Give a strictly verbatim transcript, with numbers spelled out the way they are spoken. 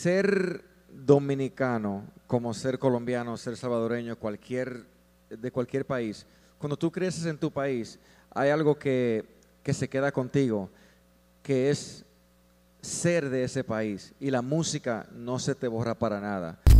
ser dominicano, como ser colombiano, ser salvadoreño, cualquier, de cualquier país, cuando tú creces en tu país, hay algo que, que se queda contigo, que es ser de ese país, y la música no se te borra para nada.